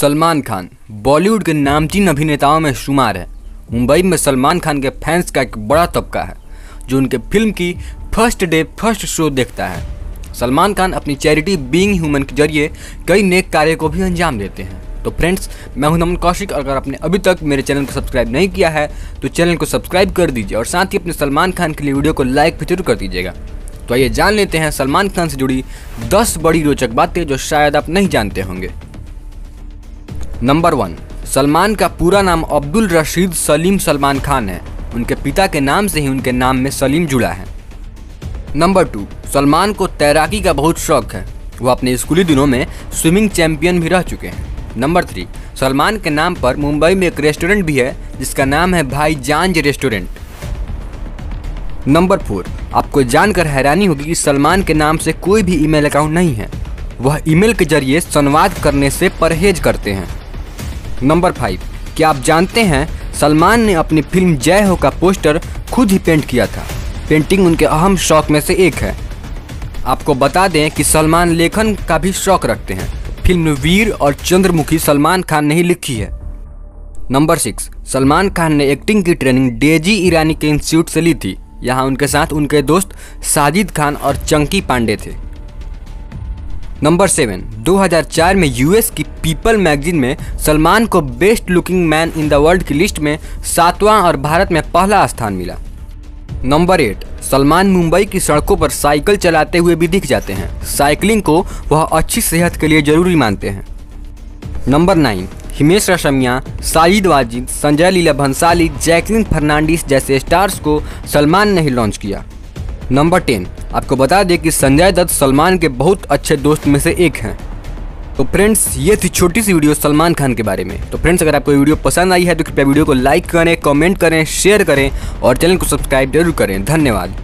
सलमान खान बॉलीवुड के नामचीन अभिनेताओं में शुमार है। मुंबई में सलमान खान के फैंस का एक बड़ा तबका है जो उनके फिल्म की फर्स्ट डे फर्स्ट शो देखता है। सलमान खान अपनी चैरिटी बीइंग ह्यूमन के जरिए कई नेक कार्य को भी अंजाम देते हैं। तो फ्रेंड्स, मैं हूं नमन कौशिक। अगर आपने अभी तक मेरे चैनल को सब्सक्राइब नहीं किया है तो चैनल को सब्सक्राइब कर दीजिए और साथ ही अपने सलमान खान के लिए वीडियो को लाइक भी जरूर कर दीजिएगा। तो आइए जान लेते हैं सलमान खान से जुड़ी 10 बड़ी रोचक बातें जो शायद आप नहीं जानते होंगे। नंबर 1, सलमान का पूरा नाम अब्दुल रशीद सलीम सलमान खान है। उनके पिता के नाम से ही उनके नाम में सलीम जुड़ा है। नंबर 2, सलमान को तैराकी का बहुत शौक है। वह अपने स्कूली दिनों में स्विमिंग चैंपियन भी रह चुके हैं। नंबर 3, सलमान के नाम पर मुंबई में एक रेस्टोरेंट भी है जिसका नाम है भाई जानज रेस्टोरेंट। नंबर 4, आपको जानकर हैरानी होगी कि सलमान के नाम से कोई भी ईमेल अकाउंट नहीं है। वह ईमेल के जरिए संवाद करने से परहेज करते हैं। नंबर 5, क्या आप जानते हैं सलमान ने अपनी फिल्म जय हो का पोस्टर खुद ही पेंट किया था। पेंटिंग उनके अहम शौक में से एक है। आपको बता दें कि सलमान लेखन का भी शौक रखते हैं। फिल्म वीर और चंद्रमुखी सलमान खान ने ही लिखी है। नंबर 6, सलमान खान ने एक्टिंग की ट्रेनिंग डेजी ईरानी के इंस्टीट्यूट से ली थी। यहाँ उनके साथ उनके दोस्त साजिद खान और चंकी पांडे थे। नंबर 7, 2004 में यूएस की पीपल मैगजीन में सलमान को best looking man in the world की लिस्ट में 7वां और भारत में पहला स्थान मिला। नंबर 8, सलमान मुंबई की सड़कों पर साइकिल चलाते हुए भी दिख जाते हैं। साइकिलिंग को वह अच्छी सेहत के लिए जरूरी मानते हैं। Number 9, Himesh Reshammiya, Shahid Wajid, Sanjay Leela Bhansali, Jacqueline Fernandez जैसे स्टार्स को सलमान ने ही लॉन्च किया। नंबर 10, आपको बता दें कि संजय दत्त सलमान के बहुत अच्छे दोस्त में से एक हैं। तो फ्रेंड्स, ये थी छोटी सी वीडियो सलमान खान के बारे में। तो फ्रेंड्स, अगर आपको वीडियो पसंद आई है तो कृपया वीडियो को लाइक करें, कमेंट करें, शेयर करें और चैनल को सब्सक्राइब जरूर करें। धन्यवाद।